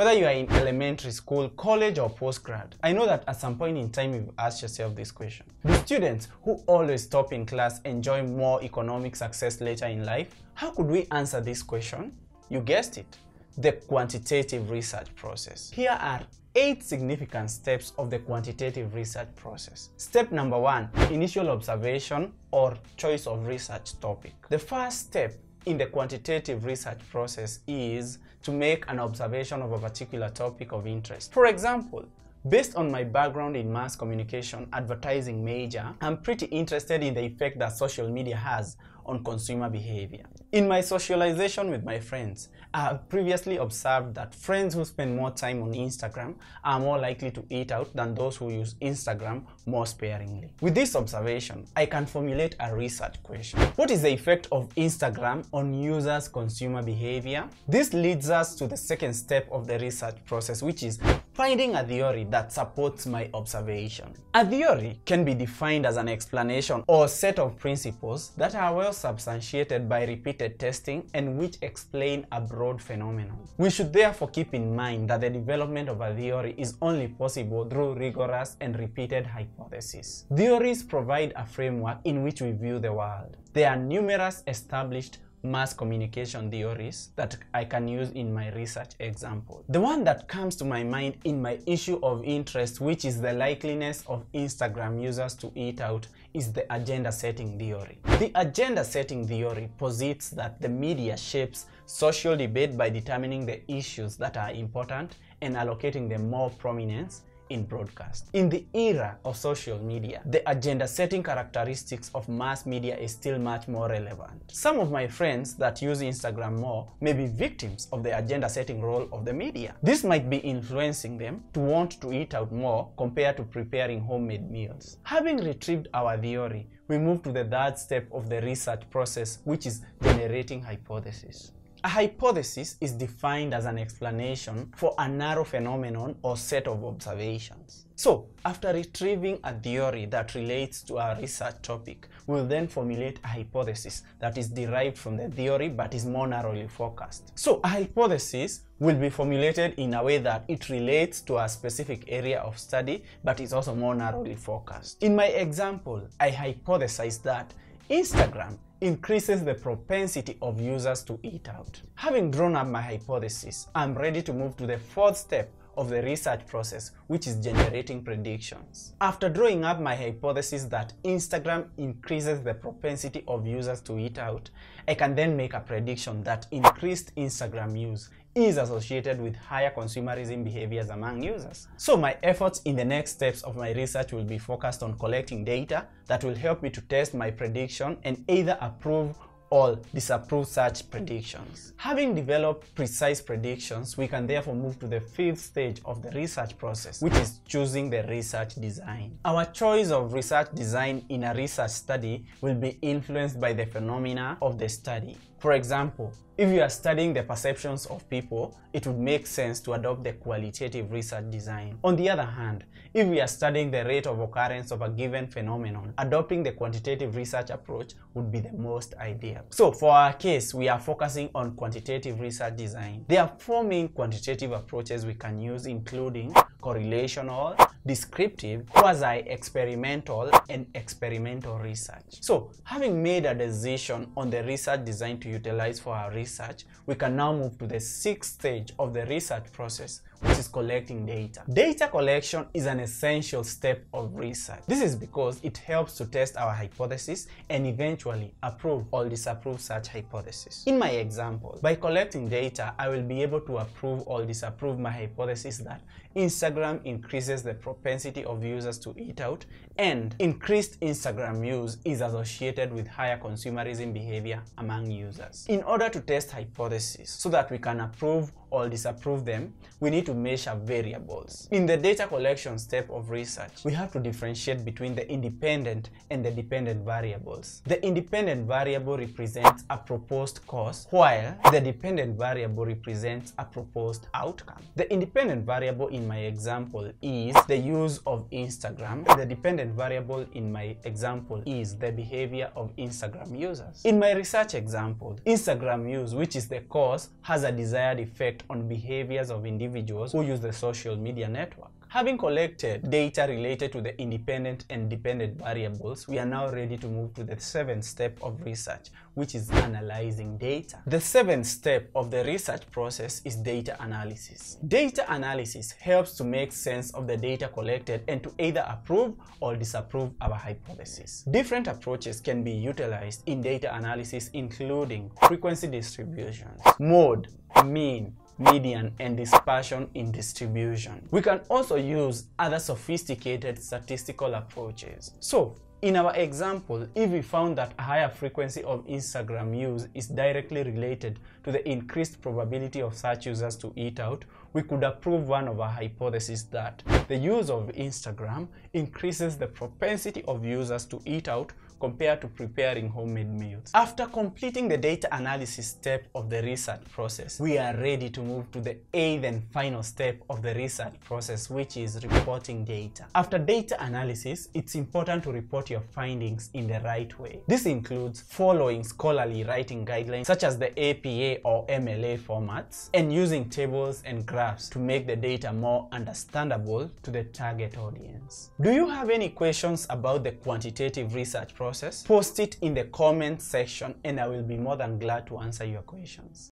Whether you are in elementary school, college or postgrad, I know that at some point in time you've asked yourself this question. Do students who always top in class enjoy more economic success later in life? How could we answer this question? You guessed it, the quantitative research process. Here are 8 significant steps of the quantitative research process. Step number 1, initial observation or choice of research topic. The first step in the quantitative research process is to make an observation of a particular topic of interest. For example, based on my background in mass communication advertising major, I'm pretty interested in the effect that social media has on consumer behavior. In my socialization with my friends, I have previously observed that friends who spend more time on Instagram are more likely to eat out than those who use Instagram more sparingly. With this observation, I can formulate a research question. What is the effect of Instagram on users' consumer behavior? This leads us to the second step of the research process, which is finding a theory that supports my observation. A theory can be defined as an explanation or set of principles that are well substantiated by repeated testing and which explain a broad phenomenon. We should therefore keep in mind that the development of a theory is only possible through rigorous and repeated hypotheses. Theories provide a framework in which we view the world. There are numerous established mass communication theories that I can use in my research example. The one that comes to my mind in my issue of interest, which is the likeliness of Instagram users to eat out, is the agenda setting theory. The agenda setting theory posits that the media shapes social debate by determining the issues that are important and allocating them more prominence in broadcast. In the era of social media, the agenda setting characteristics of mass media is still much more relevant. Some of my friends that use Instagram more may be victims of the agenda setting role of the media. This might be influencing them to want to eat out more compared to preparing homemade meals. Having retrieved our theory, we move to the third step of the research process, which is generating hypotheses. A hypothesis is defined as an explanation for a narrow phenomenon or set of observations. So, after retrieving a theory that relates to our research topic, we'll then formulate a hypothesis that is derived from the theory but is more narrowly focused. So, a hypothesis will be formulated in a way that it relates to a specific area of study but is also more narrowly focused. In my example, I hypothesized that Instagram increases the propensity of users to eat out. Having drawn up my hypothesis, I'm ready to move to the fourth step of the research process, which is generating predictions. After drawing up my hypothesis that Instagram increases the propensity of users to eat out, I can then make a prediction that increased Instagram use is associated with higher consumerism behaviors among users. So my efforts in the next steps of my research will be focused on collecting data that will help me to test my prediction and either approve or disapprove such predictions. Having developed precise predictions, we can therefore move to the fifth stage of the research process, which is choosing the research design. Our choice of research design in a research study will be influenced by the phenomena of the study. For example, if you are studying the perceptions of people, it would make sense to adopt the qualitative research design. On the other hand, if we are studying the rate of occurrence of a given phenomenon, adopting the quantitative research approach would be the most ideal. So for our case, we are focusing on quantitative research design. There are 4 main quantitative approaches we can use, including correlational, descriptive, quasi-experimental, and experimental research. So, having made a decision on the research design to utilize for our research, we can now move to the 6th stage of the research process, which is collecting data. Data collection is an essential step of research. This is because it helps to test our hypothesis and eventually approve or disapprove such hypothesis. In my example, by collecting data, I will be able to approve or disapprove my hypothesis that Instagram increases the propensity of users to eat out and increased Instagram use is associated with higher consumerism behavior among users. In order to test hypotheses so that we can approve or disapprove them, we need to measure variables. In the data collection step of research, we have to differentiate between the independent and the dependent variables. The independent variable represents a proposed cause, while the dependent variable represents a proposed outcome. The independent variable in my example is the use of Instagram. The dependent variable in my example is the behavior of Instagram users. In my research example, Instagram use, which is the cause, has a desired effect effect on behaviors of individuals who use the social media network. Having collected data related to the independent and dependent variables, we are now ready to move to the seventh step of research, which is analyzing data. The seventh step of the research process is data analysis. Data analysis helps to make sense of the data collected and to either approve or disapprove our hypothesis. Different approaches can be utilized in data analysis, including frequency distributions, mode, mean, median, and dispersion in distribution. We can also use other sophisticated statistical approaches. So, in our example, if we found that a higher frequency of Instagram use is directly related to the increased probability of such users to eat out, we could approve one of our hypotheses that the use of Instagram increases the propensity of users to eat out compared to preparing homemade meals. After completing the data analysis step of the research process, we are ready to move to the eighth and final step of the research process, which is reporting data. After data analysis, it's important to report your findings in the right way. This includes following scholarly writing guidelines such as the APA or MLA formats, and using tables and graphs to make the data more understandable to the target audience. Do you have any questions about the quantitative research process? Post it in the comment section and I will be more than glad to answer your questions.